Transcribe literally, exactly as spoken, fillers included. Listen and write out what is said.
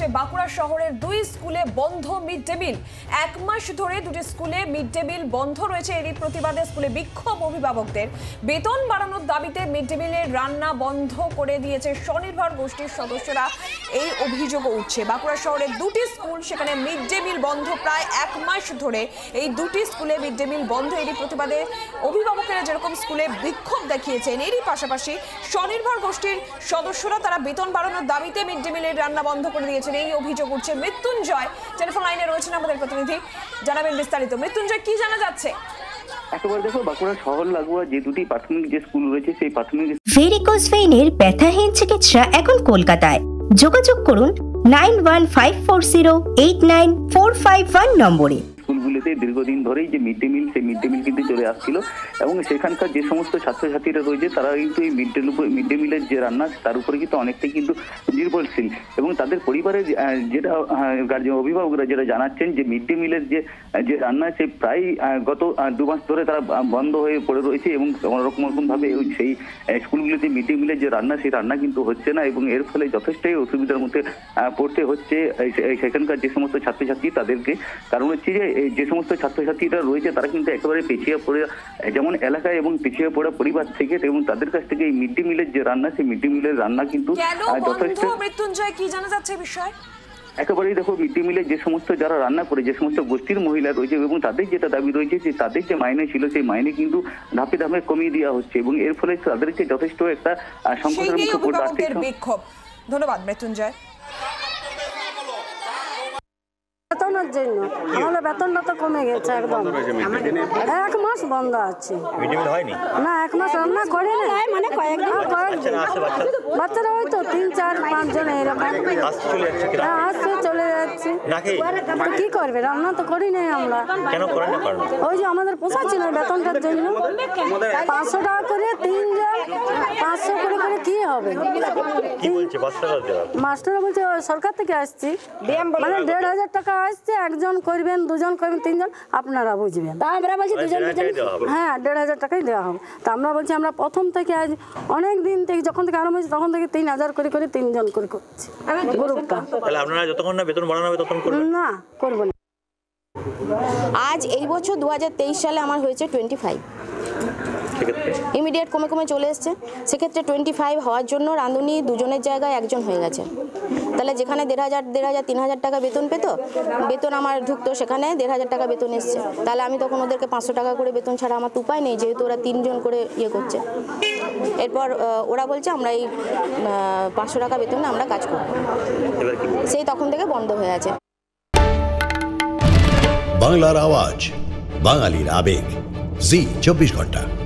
बांकुড়া शहरेर दुई स्कूले बंध मिड डे मिल एक मास धरे दुटी स्कूले मिड डे मिल बंध रयेछे। एई प्रतिबादे स्कूले विक्षोभ। अभिभावकदेर वेतन बाड़ानोर दाबिते मिड डे मिलेर रान्ना बंध करे दियेछे स्वनिर्भर गोष्ठीर सदस्यरा। एई अभियोग उठछे। बांकुড়া शहरेर दुटी स्कूल सेखाने मिड डे मिल बंध प्राय एक मास धरे। एई दुटी स्कूले मिड डे मिल बंध। एई प्रतिबादे अभिभावकेरा जेरकम स्कूले विक्षोभ देखियेछेन, एई पाशापाशि स्वनिर्भर गोष्ठीर सदस्यरा तारा वेतन बाड़ानोर दाबिते मिड डे मिलेर रान्ना बंध करे दियेछे। अभियोग उठছে। মৃত্যুঞ্জয় টেলিফোন লাইনে রয়েছেন আমাদের প্রতিনিধি, জানাবেন বিস্তারিত। মৃত্যুঞ্জয়, কি জানা যাচ্ছে? একবার দেখো, বাঁকুড়া শহর লাগোয়া যে দুটি প্রাথমিক যে স্কুল রয়েছে সেই প্রাথমিক ভেরিকোজ ভেইনের ব্যথাহীন চিকিৎসা এখন কলকাতায়। যোগাযোগ করুন নয় এক পাঁচ চার শূন্য আট নয় চার পাঁচ এক নম্বরে। স্কুলগুলোতে দীর্ঘদিন ধরেই যে মিড ডে মিল, সেই মিড ডে মিল কিন্তু চলে আসছিল এবং সেখানকার যে সমস্ত ছাত্রছাত্রীরা রয়েছে তারা কিন্তু এই মিড ডে মিড ডে মিলের যে রান্না তার উপরে কিন্তু অনেকটাই কিন্তু নির্ভরশীল এবং তাদের পরিবারের যেটা গার্জিয়ান অভিভাবকরা যেটা জানাচ্ছেন যে মিড ডে মিলের যে যে রান্না সে প্রায় গত দু মাস ধরে তারা বন্ধ হয়ে পড়ে রয়েছে এবং অন্যরকম রকমভাবে সেই স্কুলগুলোতে মিড ডে মিলের যে রান্না সেই রান্না কিন্তু হচ্ছে না এবং এর ফলে যথেষ্টই অসুবিধার মধ্যে পড়তে হচ্ছে সেখানকার যে সমস্ত ছাত্রছাত্রী তাদেরকে। কারণ হচ্ছে যে যে সমস্ত ছাত্রছাত্রীরা রয়েছে তারা কিন্তু একেবারে পিছিয়ে পড়ে, যেমন এলাকায় এবং পিছিয়ে পড়া পরিবার থেকে, এবং তাদের কাছ থেকে এই মিড ডে মিলের যে রান্না সেই মিড ডে মিলের রান্না কিন্তু যথেষ্ট। মৃত্যুঞ্জয়, কি জানা যাচ্ছে বিষয়? একেবারেই দেখো, মিড ডে মিলে যে সমস্ত যারা রান্না করে যে সমস্ত গোষ্ঠীর মহিলা রয়েছে এবং তাদের যেটা দাবি রয়েছে যে তাদের যে মাইনে ছিল সেই মাইনে কিন্তু ধাপে ধাপে কমিয়ে দেওয়া হচ্ছে এবং এর ফলে তাদেরকে যথেষ্ট একটা সংকটের মুখে পড়তে হচ্ছে। ধন্যবাদ মৃত্যুঞ্জয়। বেতনের জন্য আমাদের বেতনটা তো কমে গেছে একদম। এক মাস বন্ধ আছে না, এক মাস রান্না করে না, মানে কয়েকদিন কয়েকদিন বাচ্চারা হয়তো তিন চার পাঁচ জন এরকম আসছে চলে যাচ্ছে। কি করবে, রান্না তো করি নাই আমরা। ওই যে আমাদের পোষাচ্ছি না বেতনটার জন্য। পাঁচশো টাকা করে তিন জন, পাঁচশো করে করে কি হবে? মাস্টাররা বলছে সরকার থেকে আসছি, মানে দেড় হাজার টাকা আসছে। একজন করবেন, দুজন করবেন, তিনজন, আপনারা বুঝবেন। তা আমরা বলছি দুজন দুজন হ্যাঁ দেড় হাজার টাকাই দেওয়া হবে। তা আমরা বলছি আমরা প্রথম থেকে আজ অনেক দিন থেকে যখন থেকে আরম্ভ হয়েছে তখন থেকে তিন হাজার করে করে তিনজন করে করছি গ্রুপটা। তাহলে আপনারা যতক্ষণ না বেতন বাড়ানো হবে ততক্ষণ করবেন না? করব না। আজ এই বছর দু হাজার তেইশ সালে আমার হয়েছে টোয়েন্টি ফাইভ ইমিডিয়েট কমে কমে চলে এসছে। সেক্ষেত্রে টোয়েন্টি ফাইভ হওয়ার জন্য রাঁধুনি দুজনের জায়গায় একজন হয়ে গেছে। তাহলে যেখানে দেড় হাজার দেড় হাজার তিন হাজার টাকা বেতন পেত, বেতন আমার ঢুকতো সেখানে দেড় হাজার টাকা বেতন এসছে। তাহলে আমি তখন ওদেরকে পাঁচশো টাকা করে বেতন ছাড়া আমার তো উপায় নেই, যেহেতু ওরা তিনজন করে ইয়ে করছে। এরপর ওরা বলছে আমরা এই পাঁচশো টাকা বেতনে আমরা কাজ করব। সেই তখন থেকে বন্ধ হয়ে আছে। বাংলার আওয়াজ, বাঙালির আবেগ, জি চব্বিশ ঘন্টা।